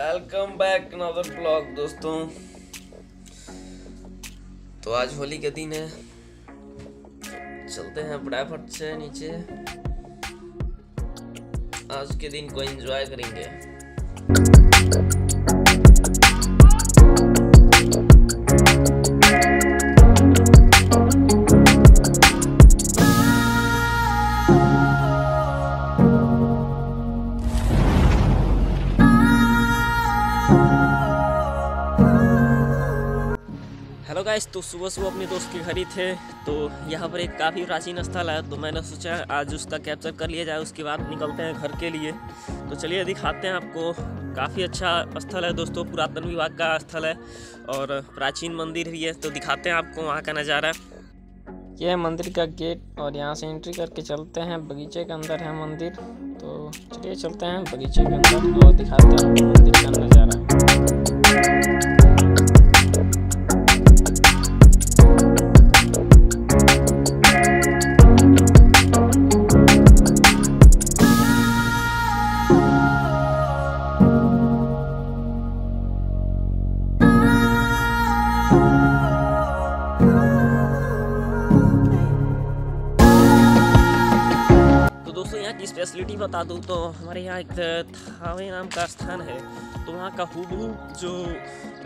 Welcome back another blog दोस्तों। तो आज होली के दिन है, चलते हैं फटाफट से नीचे। आज के दिन को एंजॉय करेंगे। हेलो गाइस, तो सुबह सुबह अपने दोस्त के घर ही थे, तो यहाँ पर एक काफ़ी प्राचीन स्थल है, तो मैंने सोचा आज उसका कैप्चर कर लिया जाए, उसके बाद निकलते हैं घर के लिए। तो चलिए दिखाते हैं आपको। काफ़ी अच्छा स्थल है दोस्तों, पुरातन विभाग का स्थल है और प्राचीन मंदिर भी है, तो दिखाते हैं आपको वहाँ का नज़ारा। यह मंदिर का गेट और यहाँ से एंट्री करके चलते हैं, बगीचे के अंदर है मंदिर। तो चलिए चलते हैं बगीचे के अंदर और दिखाते हैं आपको मंदिर का नज़ारा। फैसिलिटी बता दूँ तो हमारे यहाँ एक थावे नाम का स्थान है, तो वहाँ का हुबहू जो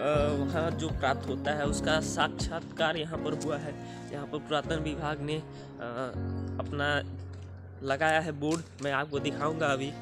वहाँ जो प्राप्त होता है उसका साक्षात्कार यहाँ पर हुआ है। यहाँ पर पुरातन विभाग ने अपना लगाया है बोर्ड, मैं आपको दिखाऊंगा अभी।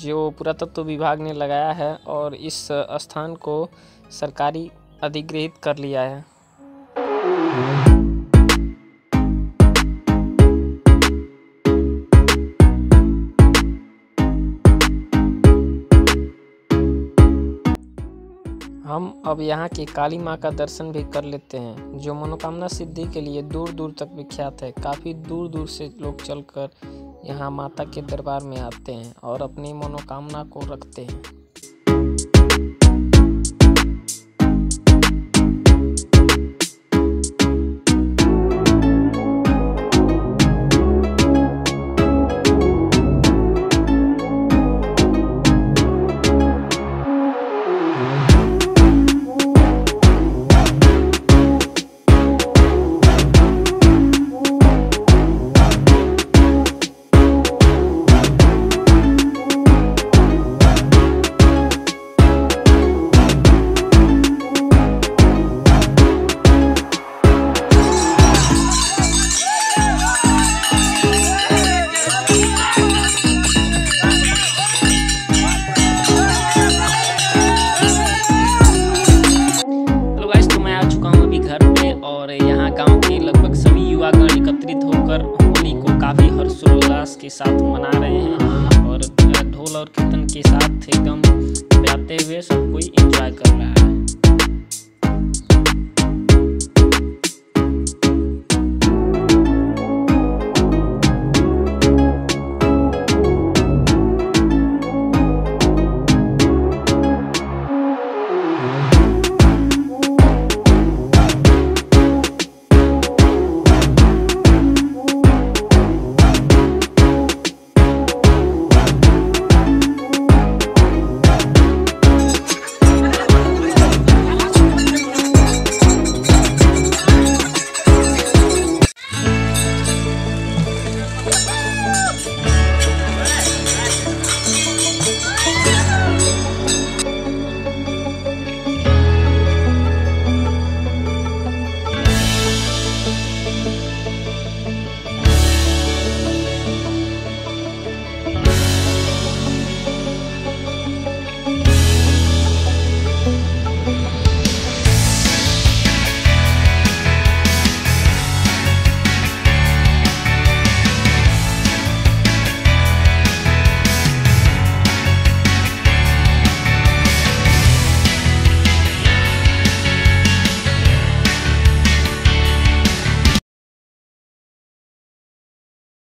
जो पुरातत्व विभाग ने लगाया है और इस स्थान को सरकारी अधिग्रहित कर लिया है। हम अब यहाँ की काली माँ का दर्शन भी कर लेते हैं, जो मनोकामना सिद्धि के लिए दूर दूर तक विख्यात है। काफ़ी दूर दूर से लोग चलकर यहाँ माता के दरबार में आते हैं और अपनी मनोकामना को रखते हैं। होली को काफ़ी हर्षोल्लास के साथ मना रहे हैं और ढोल और कीर्तन के साथ एकदम बजाते हुए सब कोई एंजॉय कर रहा है।